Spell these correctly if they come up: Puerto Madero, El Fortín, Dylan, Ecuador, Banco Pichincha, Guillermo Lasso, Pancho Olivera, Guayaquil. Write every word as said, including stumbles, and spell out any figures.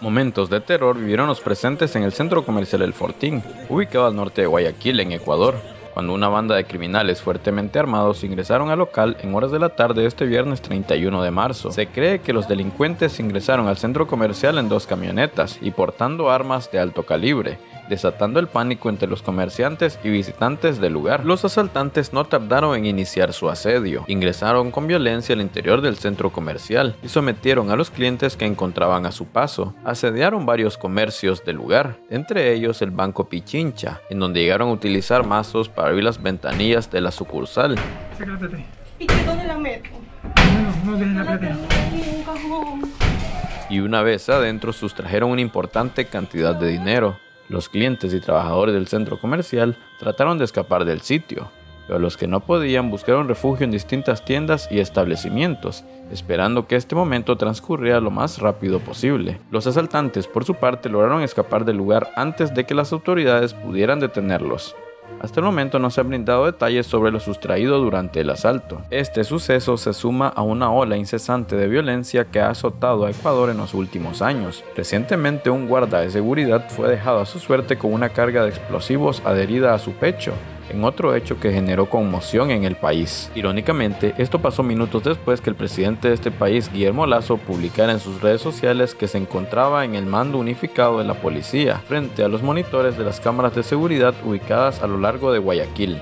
Momentos de terror vivieron los presentes en el centro comercial El Fortín, ubicado al norte de Guayaquil, en Ecuador, cuando una banda de criminales fuertemente armados ingresaron al local en horas de la tarde este viernes treinta y uno de marzo. Se cree que los delincuentes ingresaron al centro comercial en dos camionetas y portando armas de alto calibre, desatando el pánico entre los comerciantes y visitantes del lugar. Los asaltantes no tardaron en iniciar su asedio, ingresaron con violencia al interior del centro comercial y sometieron a los clientes que encontraban a su paso. Asediaron varios comercios del lugar, entre ellos el Banco Pichincha, en donde llegaron a utilizar mazos para abrir las ventanillas de la sucursal. Sácate. ¿Y qué, dónde la meto? No, no tienes la plata. Y una vez adentro sustrajeron una importante cantidad de dinero. Los clientes y trabajadores del centro comercial trataron de escapar del sitio, pero los que no podían buscaron refugio en distintas tiendas y establecimientos, esperando que este momento transcurriera lo más rápido posible. Los asaltantes, por su parte, lograron escapar del lugar antes de que las autoridades pudieran detenerlos. Hasta el momento no se han brindado detalles sobre lo sustraído durante el asalto. Este suceso se suma a una ola incesante de violencia que ha azotado a Ecuador en los últimos años. Recientemente, un guarda de seguridad fue dejado a su suerte con una carga de explosivos adherida a su pecho, en otro hecho que generó conmoción en el país. Irónicamente, esto pasó minutos después que el presidente de este país, Guillermo Lasso, publicara en sus redes sociales que se encontraba en el mando unificado de la policía, frente a los monitores de las cámaras de seguridad ubicadas a lo largo de Guayaquil.